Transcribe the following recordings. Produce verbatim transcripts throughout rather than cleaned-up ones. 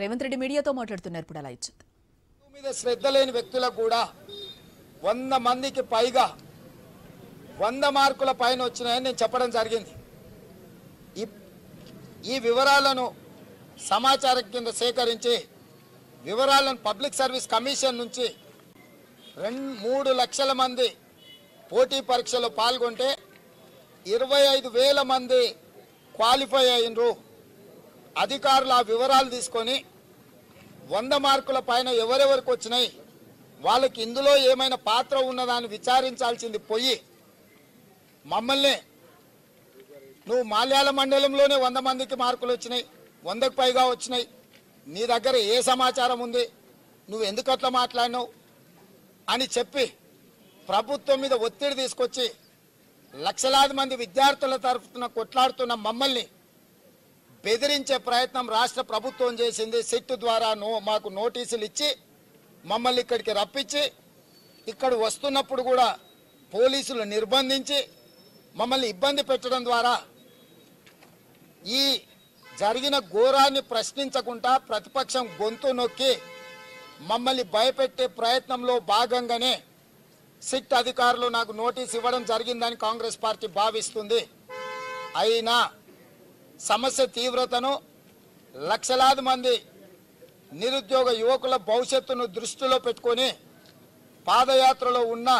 రేవంత్ రెడ్డి మీడియాతో మాట్లాడుతున్నారు. ఇప్పుడు అలా ఇచ్చింది మీద శ్రద్ధ లేని వ్యక్తులకు కూడా వంద మందికి పైగా వంద మార్కుల పైన వచ్చినాయని నేను చెప్పడం జరిగింది. ఈ వివరాలను సమాచారం కింద సేకరించి వివరాలను పబ్లిక్ సర్వీస్ కమిషన్ నుంచి రెండు మూడు లక్షల మంది పోటీ పరీక్షలో పాల్గొంటే ఇరవై ఐదు వేల మంది క్వాలిఫై అయినరు. అధికారులు ఆ వివరాలు తీసుకొని వంద మార్కుల పైన ఎవరెవరికి వచ్చినాయి, వాళ్ళకి ఇందులో ఏమైనా పాత్ర ఉన్నదా అని విచారించాల్సింది పోయి మమ్మల్ని నువ్వు మాల్యాల మండలంలోనే వంద మందికి మార్కులు వచ్చినాయి, వందకు పైగా వచ్చినాయి, నీ దగ్గర ఏ సమాచారం ఉంది, నువ్వు ఎందుకు అట్లా మాట్లాడినావు అని చెప్పి ప్రభుత్వం మీద ఒత్తిడి తీసుకొచ్చి లక్షలాది మంది విద్యార్థుల తరఫున కొట్లాడుతున్న మమ్మల్ని బెదిరించే ప్రయత్నం రాష్ట్ర ప్రభుత్వం చేసింది. సిట్ ద్వారా నో మాకు నోటీసులు ఇచ్చి మమ్మల్ని ఇక్కడికి రప్పించి ఇక్కడ వస్తున్నప్పుడు కూడా పోలీసులు నిర్బంధించి మమ్మల్ని ఇబ్బంది పెట్టడం ద్వారా ఈ జరిగిన ఘోరాన్ని ప్రశ్నించకుండా ప్రతిపక్షం గొంతు నొక్కి మమ్మల్ని భయపెట్టే ప్రయత్నంలో భాగంగానే సిట్ అధికారులు నాకు నోటీస్ ఇవ్వడం జరిగిందని కాంగ్రెస్ పార్టీ భావిస్తుంది. అయినా సమస్య తీవ్రతను, లక్షలాది మంది నిరుద్యోగ యువకుల భవిష్యత్తును దృష్టిలో పెట్టుకొని పాదయాత్రలో ఉన్న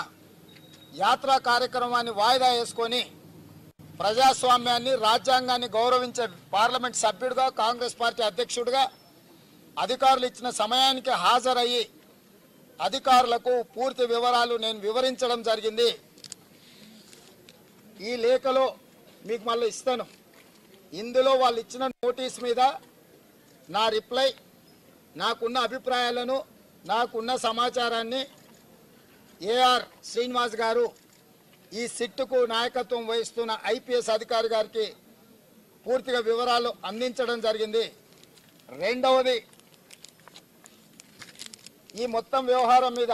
యాత్రా కార్యక్రమాన్ని వాయిదా వేసుకొని ప్రజాస్వామ్యాన్ని, రాజ్యాంగాన్ని గౌరవించే పార్లమెంట్ సభ్యుడిగా, కాంగ్రెస్ పార్టీ అధ్యక్షుడిగా అధికారులు ఇచ్చిన సమయానికి హాజరయ్యి అధికారులకు పూర్తి వివరాలు నేను వివరించడం జరిగింది. ఈ లేఖలో మీకు మళ్ళీ ఇస్తాను. ఇందులో వాళ్ళు ఇచ్చిన నోటీస్ మీద నా రిప్లై, నాకున్న అభిప్రాయాలను, నాకున్న సమాచారాన్ని ఏఆర్ శ్రీనివాస్ గారు, ఈ సిట్టుకు నాయకత్వం వహిస్తున్న ఐపీఎస్ అధికారి గారికి పూర్తిగా వివరాలు అందించడం జరిగింది. రెండవది, ఈ మొత్తం వ్యవహారం మీద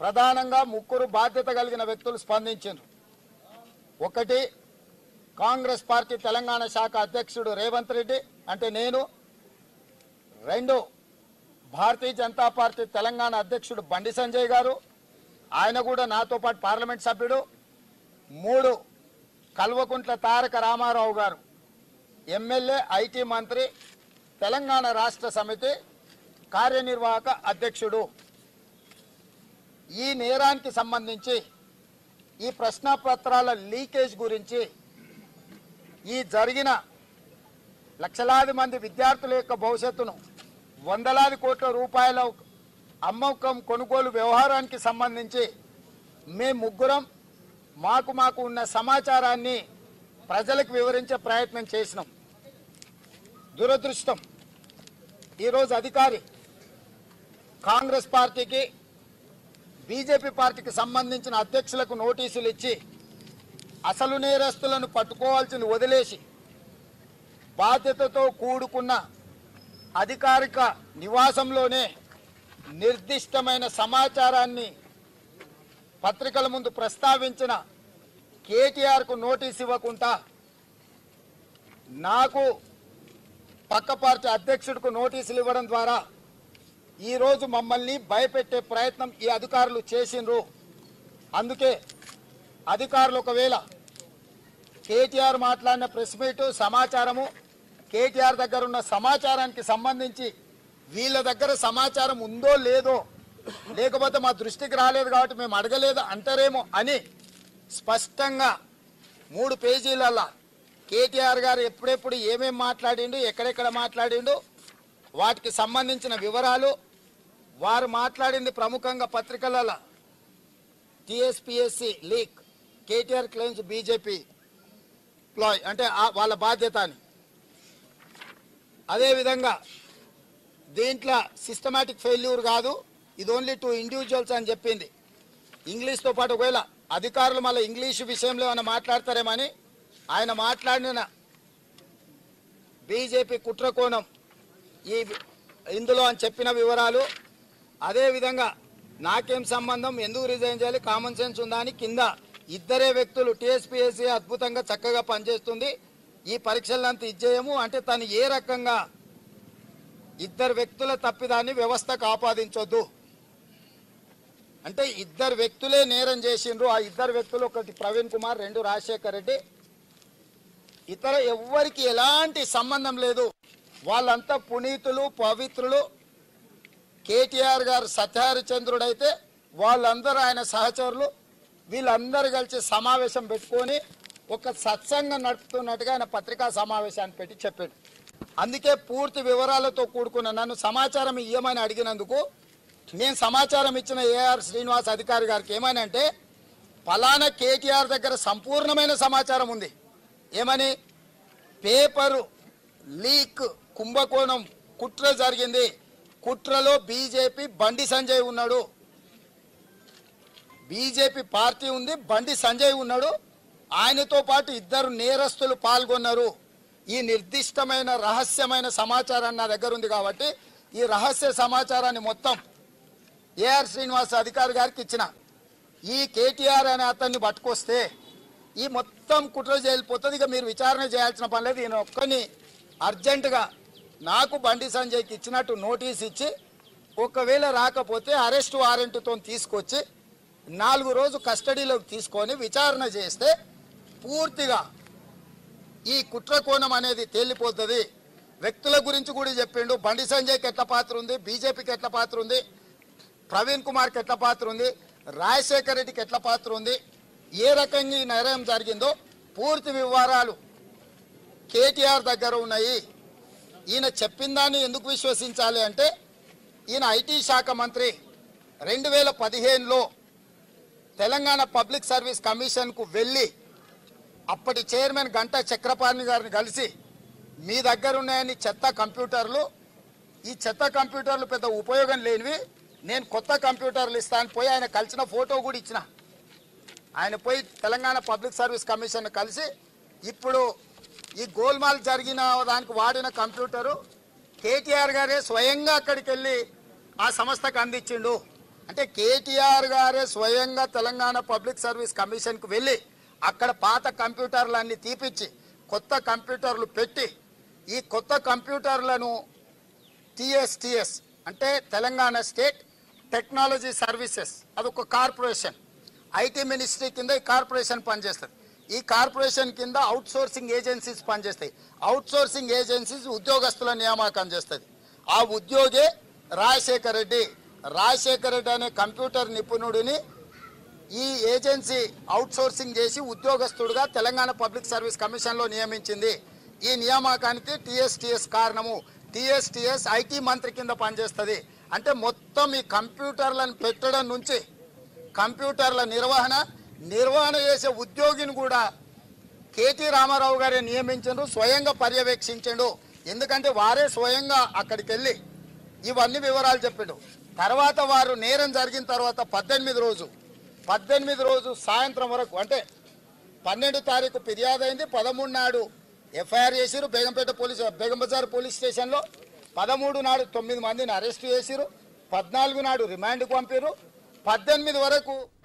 ప్రధానంగా ముగ్గురు బాధ్యత కలిగిన వ్యక్తులు స్పందించారు. ఒకటి, కాంగ్రెస్ పార్టీ తెలంగాణ శాఖ అధ్యక్షుడు రేవంత్ రెడ్డి అంటే నేను. రెండు, భారతీయ జనతా పార్టీ తెలంగాణ అధ్యక్షుడు బండి సంజయ్ గారు, ఆయన కూడా నాతో పాటు పార్లమెంట్ సభ్యుడు. మూడు, కల్వకుంట్ల తారక రామారావు గారు, ఎమ్మెల్యే, ఐటీ మంత్రి, తెలంగాణ రాష్ట్ర సమితి కార్యనిర్వాహక అధ్యక్షుడు. ఈ నేరానికి సంబంధించి ఈ ప్రశ్నపత్రాల లీకేజ్ గురించి, ఈ జరిగిన లక్షలాది మంది విద్యార్థుల యొక్క భవిష్యత్తును వందలాది కోట్ల రూపాయల అమ్మకం కొనుగోలు వ్యవహారానికి సంబంధించి మేము ముగ్గురం మాకు మాకు ఉన్న సమాచారాన్ని ప్రజలకు వివరించే ప్రయత్నం చేసినాం. దురదృష్టం, ఈరోజు అధికారి కాంగ్రెస్ పార్టీకి, బీజేపీ పార్టీకి సంబంధించిన అధ్యక్షులకు నోటీసులు ఇచ్చి అసలు నేరస్తులను పట్టుకోవాల్సింది వదిలేసి బాధ్యతతో కూడుకున్న అధికారిక నివాసంలోనే నిర్దిష్టమైన సమాచారాన్ని పత్రికల ముందు ప్రస్తావించిన కేటీఆర్కు నోటీస్ ఇవ్వకుండా, నాకు పక్క పార్టీ అధ్యక్షుడికి నోటీసులు ఇవ్వడం ద్వారా ఈరోజు మమ్మల్ని భయపెట్టే ప్రయత్నం ఈ అధికారులు చేసినారు. అందుకే అధికారులు ఒకవేళ కేటీఆర్ మాట్లాడిన ప్రెస్ మీటు సమాచారము, కేటీఆర్ దగ్గర ఉన్న సమాచారానికి సంబంధించి వీళ్ళ దగ్గర సమాచారం ఉందో లేదో, లేకపోతే మా దృష్టికి రాలేదు కాబట్టి మేము అడగలేదు అంటారేమో అని స్పష్టంగా మూడు పేజీలల్లా కేటీఆర్ గారు ఎప్పుడెప్పుడు ఏమేమి మాట్లాడిండు, ఎక్కడెక్కడ మాట్లాడిండు, వాటికి సంబంధించిన వివరాలు, వారు మాట్లాడింది ప్రముఖంగా పత్రికలలో TSPSC leak, KTR claims BJP ploy అంటే వాళ్ళ బాధ్యత అని. అదేవిధంగా దీంట్లో సిస్టమాటిక్ ఫెయిల్యూర్ కాదు, ఇది ఓన్లీ టూ ఇండివిజువల్స్ అని చెప్పింది. ఇంగ్లీష్తో పాటు ఒకవేళ అధికారులు మళ్ళీ ఇంగ్లీషు విషయంలో ఏమైనా మాట్లాడతారేమని ఆయన మాట్లాడిన బీజేపీ కుట్రకోణం ఈ ఇందులో అని చెప్పిన వివరాలు, అదేవిధంగా నాకేం సంబంధం, ఎందుకు రిజైన్ చేయాలి, కామన్ సెన్స్ ఉందా అని కింద ఇద్దరే వ్యక్తులు టీఎస్పీఎస్సీ అద్భుతంగా చక్కగా పనిచేస్తుంది, ఈ పరీక్షలంతా ఇచ్చేయము అంటే తను ఏ రకంగా ఇద్దరు వ్యక్తుల తప్పిదాన్ని వ్యవస్థ కాపాదించొద్దు అంటే ఇద్దరు వ్యక్తులే నేరం చేసిన్రు. ఆ ఇద్దరు వ్యక్తులు ఒకటి ప్రవీణ్ కుమార్, రెండు రాజశేఖర్ రెడ్డి. ఇతర ఎవ్వరికి ఎలాంటి సంబంధం లేదు. వాళ్ళంతా పునీతులు, పవిత్రులు. కేటీఆర్ గారు సత్యహరిచంద్రుడైతే వాళ్ళందరూ ఆయన సహచరులు. వీళ్ళందరూ కలిసి సమావేశం పెట్టుకొని ఒక సత్సంగం నడుపుతున్నట్టుగా ఆయన పత్రికా సమావేశాన్ని పెట్టి చెప్పాడు. అందుకే పూర్తి వివరాలతో కూడుకున్న నన్ను సమాచారం ఇవ్వమని అడిగినందుకు నేను సమాచారం ఇచ్చిన ఏఆర్ శ్రీనివాస్ అధికారి గారికి ఏమని అంటే, ఫలానా కేటీఆర్ దగ్గర సంపూర్ణమైన సమాచారం ఉంది. ఏమని? పేపరు లీక్ కుంభకోణం కుట్ర జరిగింది. కుట్రలో బీజేపీ బండి సంజయ్ ఉన్నాడు. బీజేపీ పార్టీ ఉంది, బండి సంజయ్ ఉన్నాడు. ఆయనతో పాటు ఇద్దరు నేరస్తులు పాల్గొన్నారు. ఈ నిర్దిష్టమైన రహస్యమైన సమాచారం నా దగ్గర ఉంది కాబట్టి ఈ రహస్య సమాచారాన్ని మొత్తం ఏఆర్ శ్రీనివాస్ అధికారి గారికి ఇచ్చిన. ఈ కేటీఆర్ అనే అతన్ని పట్టుకొస్తే ఈ మొత్తం కుట్ర చేయలిపోతుంది. ఇక మీరు విచారణ చేయాల్సిన పని లేదు. ఈయన ఒక్కని అర్జెంటుగా నాకు బండి సంజయ్కి ఇచ్చినట్టు నోటీస్ ఇచ్చి ఒకవేళ రాకపోతే అరెస్ట్ వారెంట్తో తీసుకొచ్చి నాలుగు రోజు కస్టడీలోకి తీసుకొని విచారణ చేస్తే పూర్తిగా ఈ కుట్ర కోణం అనేది తేలిపోతుంది. వ్యక్తుల గురించి కూడా చెప్పిండు. బండి సంజయ్కి ఎట్ల పాత్ర ఉంది, బీజేపీకి ఎట్ల పాత్ర ఉంది, ప్రవీణ్ కుమార్కి ఎట్ల పాత్ర ఉంది, రాజశేఖర్ రెడ్డికి ఎట్ల పాత్ర ఉంది, ఏ రకంగా ఈ నిర్ణయం జరిగిందో పూర్తి వివరాలు కేటీఆర్ దగ్గర ఉన్నాయి. ఈయన చెప్పిన దాన్ని ఎందుకు విశ్వసించాలి అంటే, ఈయన ఐటీ శాఖ మంత్రి. రెండు వేల పదిహేనులో తెలంగాణ పబ్లిక్ సర్వీస్ కమిషన్కు వెళ్ళి అప్పటి చైర్మన్ గంటా చక్రపాణి గారిని కలిసి మీ దగ్గర ఉన్నాయని చెత్త కంప్యూటర్లు, ఈ చెత్త కంప్యూటర్లు పెద్ద ఉపయోగం లేనివి, నేను కొత్త కంప్యూటర్లు ఇస్తాను పోయి ఆయన కలిసిన ఫోటో కూడా ఇచ్చిన. ఆయన పోయి తెలంగాణ పబ్లిక్ సర్వీస్ కమిషన్ కలిసి ఇప్పుడు ఈ గోల్మాల్ జరిగిన దానికి వాడిన కంప్యూటరు కేటీఆర్ గారే స్వయంగా అక్కడికి వెళ్ళి ఆ సంస్థకు అందించిండు. అంటే కేటీఆర్ గారే స్వయంగా తెలంగాణ పబ్లిక్ సర్వీస్ కమిషన్కు వెళ్ళి అక్కడ పాత కంప్యూటర్లు అన్నీ తీపిచ్చి కొత్త కంప్యూటర్లు పెట్టి ఈ కొత్త కంప్యూటర్లను టీఎస్టీఎస్ అంటే తెలంగాణ స్టేట్ టెక్నాలజీ సర్వీసెస్, అదొక కార్పొరేషన్, ఐటీ మినిస్ట్రీ కింద ఈ కార్పొరేషన్ పనిచేస్తుంది. ఈ కార్పొరేషన్ కింద అవుట్ సోర్సింగ్ ఏజెన్సీస్ పనిచేస్తాయి. అవుట్ సోర్సింగ్ ఏజెన్సీస్ ఉద్యోగస్తుల నియామకం చేస్తుంది. ఆ ఉద్యోగే రాజశేఖర్ రెడ్డి. రాజశేఖర్ రెడ్డి అనే కంప్యూటర్ నిపుణుడిని ఈ ఏజెన్సీ అవుట్ సోర్సింగ్ చేసి ఉద్యోగస్తుడిగా తెలంగాణ పబ్లిక్ సర్వీస్ కమిషన్లో నియమించింది. ఈ నియామకానికి టీఎస్టీఎస్ కారణము. టీఎస్టీఎస్ ఐటీ మంత్రి కింద పనిచేస్తుంది. అంటే మొత్తం ఈ కంప్యూటర్లను పెట్టడం నుంచి కంప్యూటర్ల నిర్వహణ నిర్వహణ చేసే ఉద్యోగిని కూడా కేటీ రామారావు గారే నియమించారు, స్వయంగా పర్యవేక్షించాడు. ఎందుకంటే వారే స్వయంగా అక్కడికి వెళ్ళి ఇవన్నీ వివరాలు చెప్పాడు. తర్వాత వారు నేరం జరిగిన తర్వాత పద్దెనిమిది రోజు పద్దెనిమిది రోజు సాయంత్రం వరకు, అంటే పన్నెండు తారీఖు ఫిర్యాదైంది, పదమూడు నాడు ఎఫ్ఐఆర్ చేసిరు బేగంపేట పోలీస్ బేగంబజార్ పోలీస్ స్టేషన్లో. పదమూడు నాడు తొమ్మిది మందిని అరెస్టు చేసిరు. పద్నాలుగు నాడు రిమాండ్కు పంపారు. పద్దెనిమిది వరకు